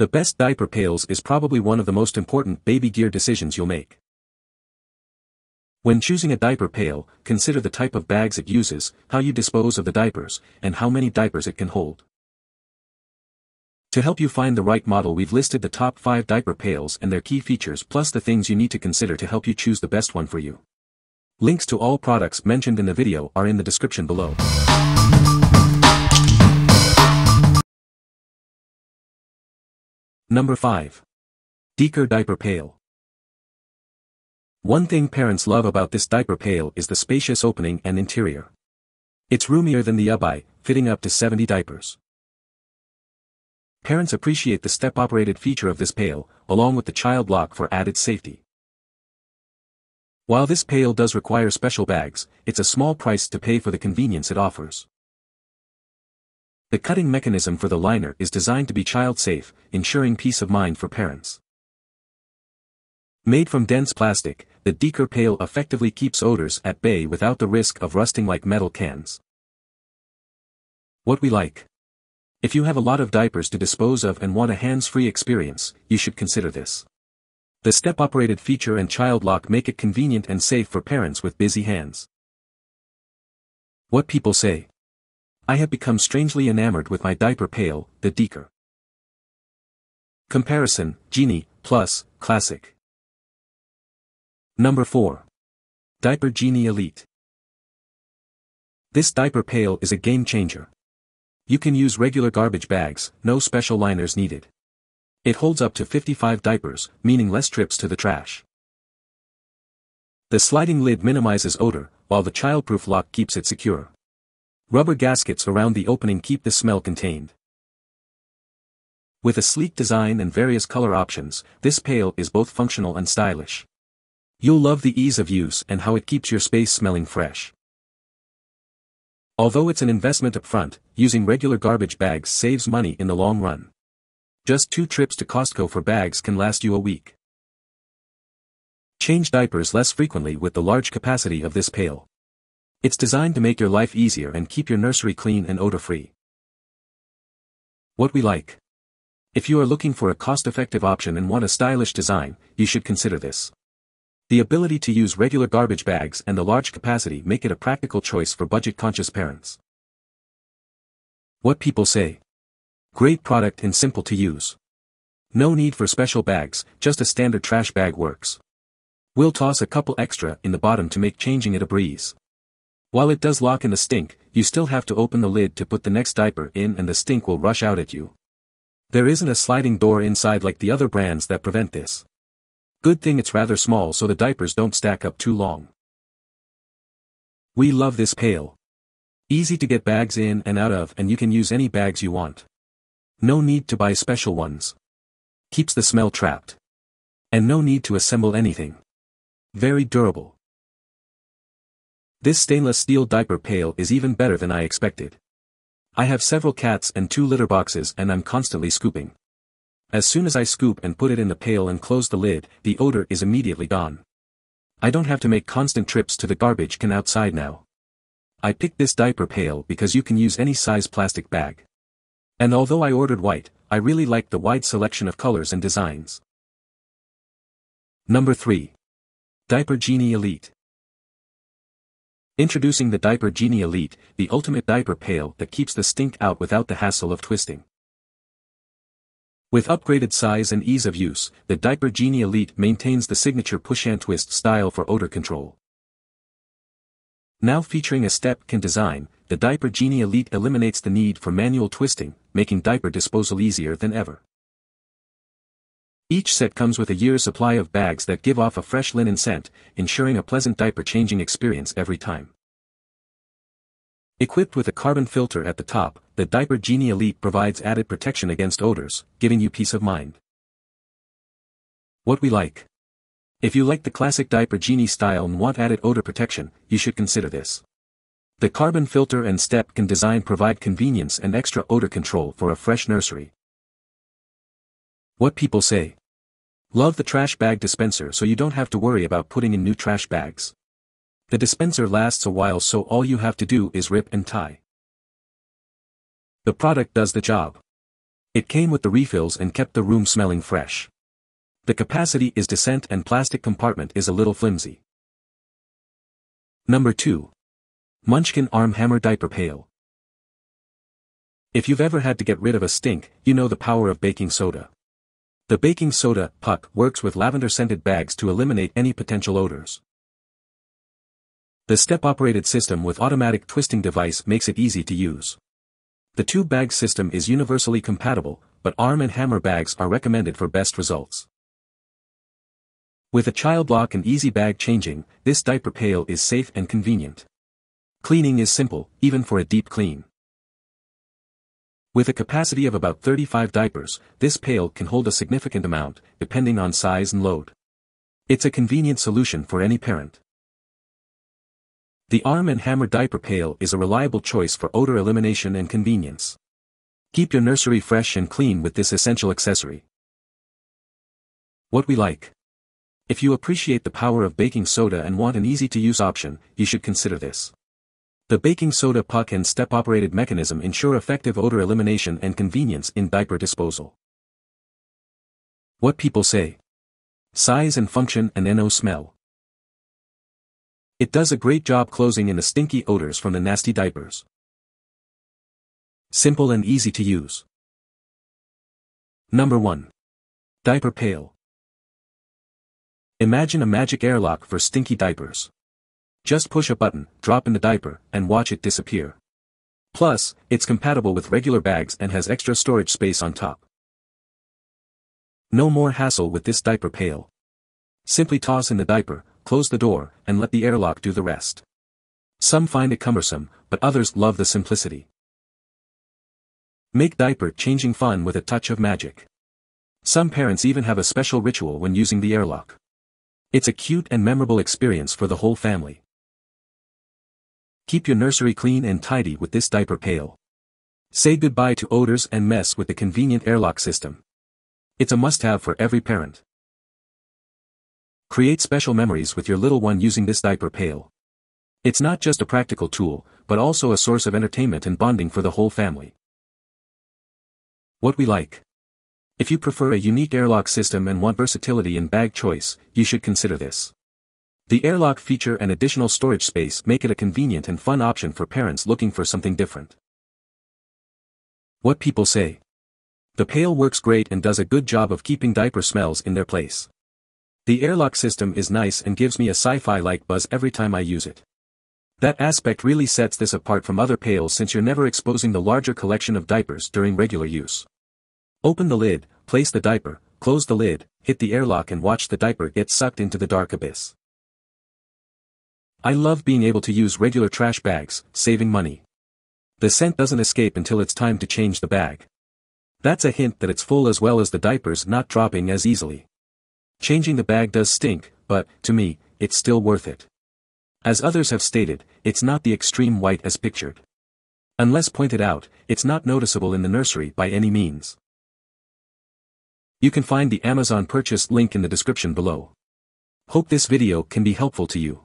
The best diaper pails is probably one of the most important baby gear decisions you'll make. When choosing a diaper pail, consider the type of bags it uses, how you dispose of the diapers, and how many diapers it can hold. To help you find the right model, we've listed the top 5 diaper pails and their key features, plus the things you need to consider to help you choose the best one for you. Links to all products mentioned in the video are in the description below. Number 5. Dekor Diaper Pail. One thing parents love about this diaper pail is the spacious opening and interior. It's roomier than the Ubbi, fitting up to 70 diapers. Parents appreciate the step-operated feature of this pail, along with the child lock for added safety. While this pail does require special bags, it's a small price to pay for the convenience it offers. The cutting mechanism for the liner is designed to be child-safe, ensuring peace of mind for parents. Made from dense plastic, the Dekor pail effectively keeps odors at bay without the risk of rusting like metal cans. What we like. If you have a lot of diapers to dispose of and want a hands-free experience, you should consider this. The step-operated feature and child lock make it convenient and safe for parents with busy hands. What people say. I have become strangely enamored with my diaper pail, the Dekor. Comparison, Genie, plus, Classic. Number 4. Diaper Genie Elite. This diaper pail is a game-changer. You can use regular garbage bags, no special liners needed. It holds up to 55 diapers, meaning less trips to the trash. The sliding lid minimizes odor, while the childproof lock keeps it secure. Rubber gaskets around the opening keep the smell contained. With a sleek design and various color options, this pail is both functional and stylish. You'll love the ease of use and how it keeps your space smelling fresh. Although it's an investment up front, using regular garbage bags saves money in the long run. Just 2 trips to Costco for bags can last you a week. Change diapers less frequently with the large capacity of this pail. It's designed to make your life easier and keep your nursery clean and odor-free. What we like. If you are looking for a cost-effective option and want a stylish design, you should consider this. The ability to use regular garbage bags and the large capacity make it a practical choice for budget-conscious parents. What people say. Great product and simple to use. No need for special bags, just a standard trash bag works. We'll toss a couple extra in the bottom to make changing it a breeze. While it does lock in the stink, you still have to open the lid to put the next diaper in and the stink will rush out at you. There isn't a sliding door inside like the other brands that prevent this. Good thing it's rather small so the diapers don't stack up too long. We love this pail. Easy to get bags in and out of and you can use any bags you want. No need to buy special ones. Keeps the smell trapped. And no need to assemble anything. Very durable. This stainless steel diaper pail is even better than I expected. I have several cats and 2 litter boxes and I'm constantly scooping. As soon as I scoop and put it in the pail and close the lid, the odor is immediately gone. I don't have to make constant trips to the garbage can outside now. I picked this diaper pail because you can use any size plastic bag. And although I ordered white, I really like the wide selection of colors and designs. Number 3. Diaper Genie Elite. Introducing the Diaper Genie Elite, the ultimate diaper pail that keeps the stink out without the hassle of twisting. With upgraded size and ease of use, the Diaper Genie Elite maintains the signature push and twist style for odor control. Now featuring a step-can design, the Diaper Genie Elite eliminates the need for manual twisting, making diaper disposal easier than ever. Each set comes with a year's supply of bags that give off a fresh linen scent, ensuring a pleasant diaper changing experience every time. Equipped with a carbon filter at the top, the Diaper Genie Elite provides added protection against odors, giving you peace of mind. What we like. If you like the classic Diaper Genie style and want added odor protection, you should consider this. The carbon filter and step-can design provide convenience and extra odor control for a fresh nursery. What people say. Love the trash bag dispenser so you don't have to worry about putting in new trash bags. The dispenser lasts a while so all you have to do is rip and tie. The product does the job. It came with the refills and kept the room smelling fresh. The capacity is decent and plastic compartment is a little flimsy. Number 2. Munchkin Arm Hammer Diaper Pail. If you've ever had to get rid of a stink, you know the power of baking soda. The baking soda puck works with lavender-scented bags to eliminate any potential odors. The step-operated system with automatic twisting device makes it easy to use. The two-bag system is universally compatible, but arm and hammer bags are recommended for best results. With a child lock and easy bag changing, this diaper pail is safe and convenient. Cleaning is simple, even for a deep clean. With a capacity of about 35 diapers, this pail can hold a significant amount, depending on size and load. It's a convenient solution for any parent. The Arm & Hammer Diaper Pail is a reliable choice for odor elimination and convenience. Keep your nursery fresh and clean with this essential accessory. What we like. If you appreciate the power of baking soda and want an easy-to-use option, you should consider this. The baking soda puck and step-operated mechanism ensure effective odor elimination and convenience in diaper disposal. What people say. Size and function and no smell. It does a great job closing in the stinky odors from the nasty diapers. Simple and easy to use. Number 1. Diaper Pail. Imagine a magic airlock for stinky diapers. Just push a button, drop in the diaper, and watch it disappear. Plus, it's compatible with regular bags and has extra storage space on top. No more hassle with this diaper pail. Simply toss in the diaper, close the door, and let the airlock do the rest. Some find it cumbersome, but others love the simplicity. Make diaper changing fun with a touch of magic. Some parents even have a special ritual when using the airlock. It's a cute and memorable experience for the whole family. Keep your nursery clean and tidy with this diaper pail. Say goodbye to odors and mess with the convenient airlock system. It's a must-have for every parent. Create special memories with your little one using this diaper pail. It's not just a practical tool, but also a source of entertainment and bonding for the whole family. What we like. If you prefer a unique airlock system and want versatility in bag choice, you should consider this. The airlock feature and additional storage space make it a convenient and fun option for parents looking for something different. What people say. The pail works great and does a good job of keeping diaper smells in their place. The airlock system is nice and gives me a sci-fi-like buzz every time I use it. That aspect really sets this apart from other pails since you're never exposing the larger collection of diapers during regular use. Open the lid, place the diaper, close the lid, hit the airlock and watch the diaper get sucked into the dark abyss. I love being able to use regular trash bags, saving money. The scent doesn't escape until it's time to change the bag. That's a hint that it's full as well as the diaper's not dropping as easily. Changing the bag does stink, but, to me, it's still worth it. As others have stated, it's not the extreme white as pictured. Unless pointed out, it's not noticeable in the nursery by any means. You can find the Amazon purchase link in the description below. Hope this video can be helpful to you.